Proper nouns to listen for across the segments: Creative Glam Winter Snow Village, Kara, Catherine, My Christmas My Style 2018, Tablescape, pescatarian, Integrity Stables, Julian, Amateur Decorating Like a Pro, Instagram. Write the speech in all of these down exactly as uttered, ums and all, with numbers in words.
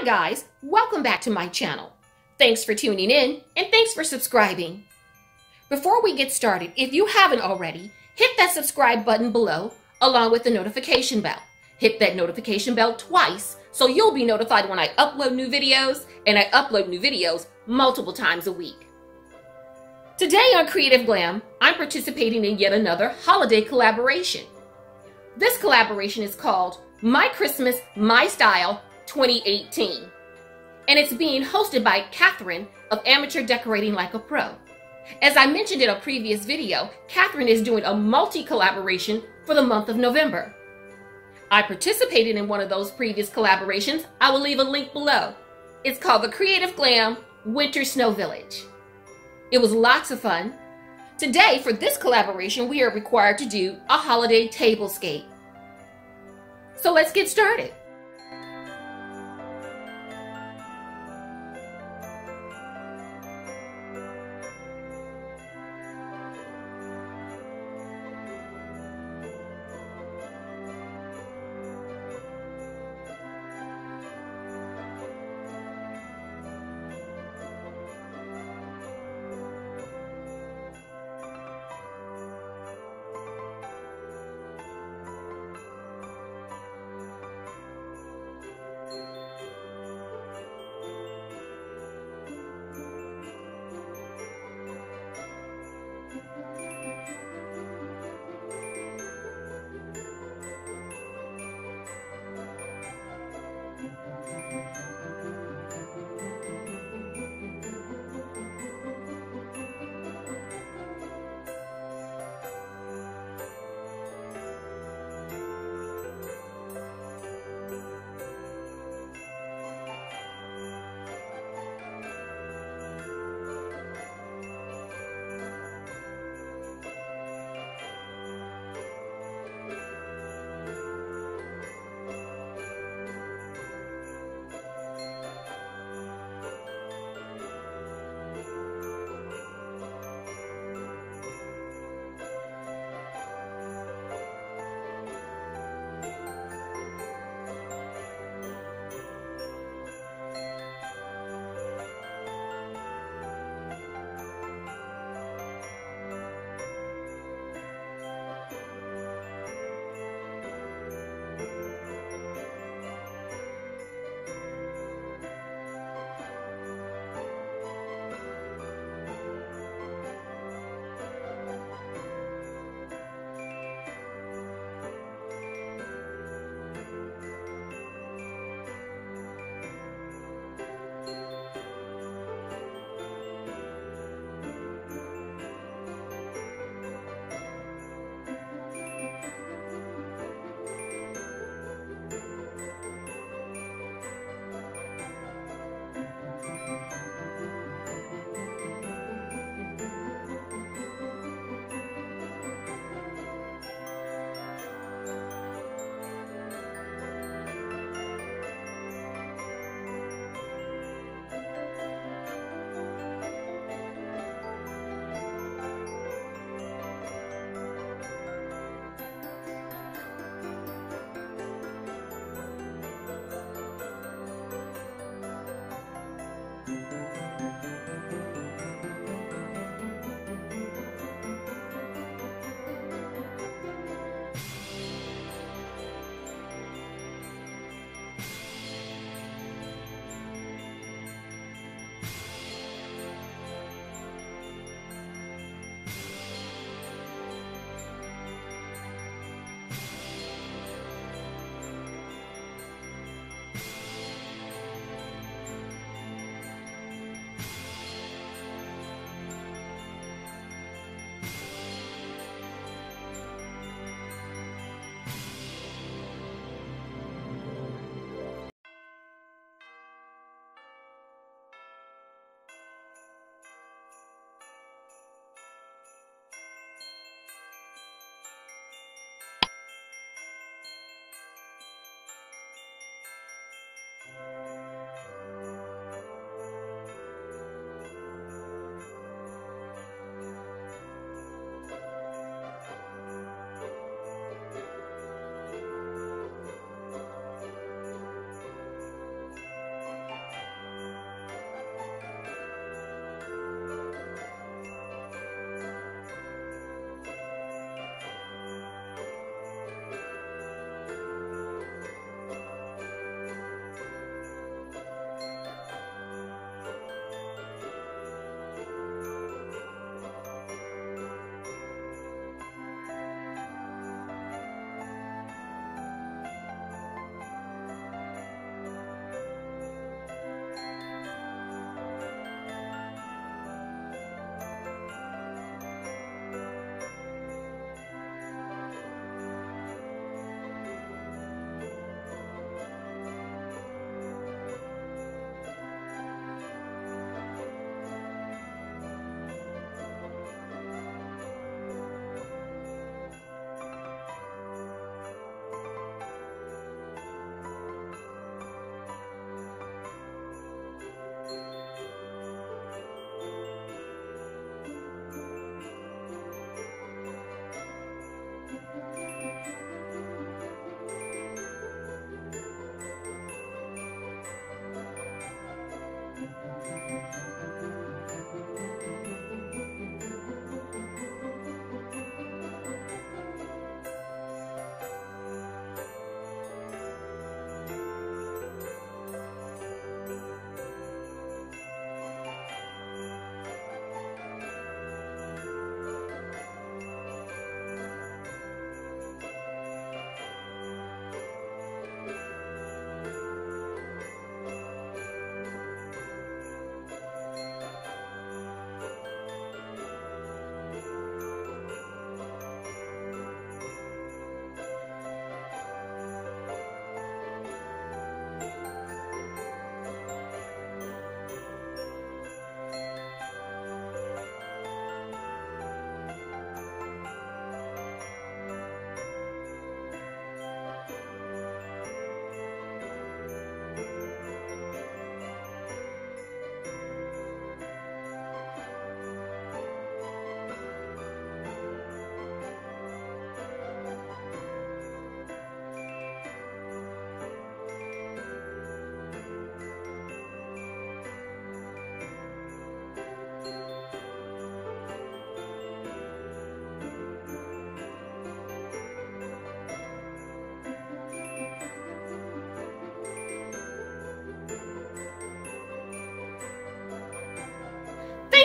Hi guys, welcome back to my channel. Thanks for tuning in and thanks for subscribing. Before we get started, if you haven't already, hit that subscribe button below along with the notification bell. Hit that notification bell twice so you'll be notified when I upload new videos, and I upload new videos multiple times a week. Today on Creative Glam, I'm participating in yet another holiday collaboration. This collaboration is called My Christmas My Style twenty eighteen, and it's being hosted by Catherine of Amateur Decorating Like a Pro. As I mentioned in a previous video, Catherine is doing a multi-collaboration for the month of November. I participated in one of those previous collaborations. I will leave a link below. It's called the Creative Glam Winter Snow Village. It was lots of fun. Today, for this collaboration, we are required to do a holiday tablescape. So let's get started.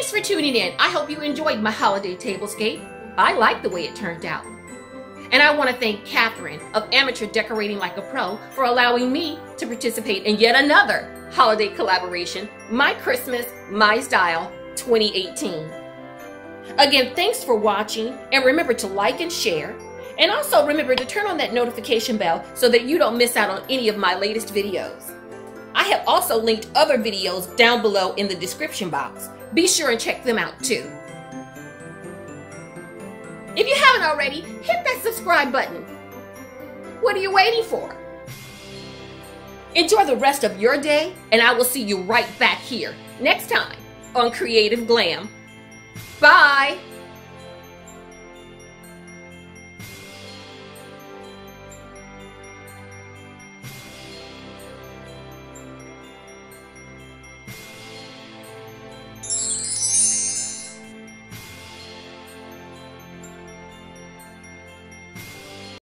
Thanks for tuning in. I hope you enjoyed my holiday tablescape. I like the way it turned out. And I want to thank Catherine of Amateur Decorating Like a Pro for allowing me to participate in yet another holiday collaboration, My Christmas, My Style twenty eighteen. Again, thanks for watching, and remember to like and share. And also remember to turn on that notification bell so that you don't miss out on any of my latest videos. I have also linked other videos down below in the description box. Be sure and check them out too. If you haven't already, hit that subscribe button. What are you waiting for? Enjoy the rest of your day, and I will see you right back here next time on Creative Glam. Bye!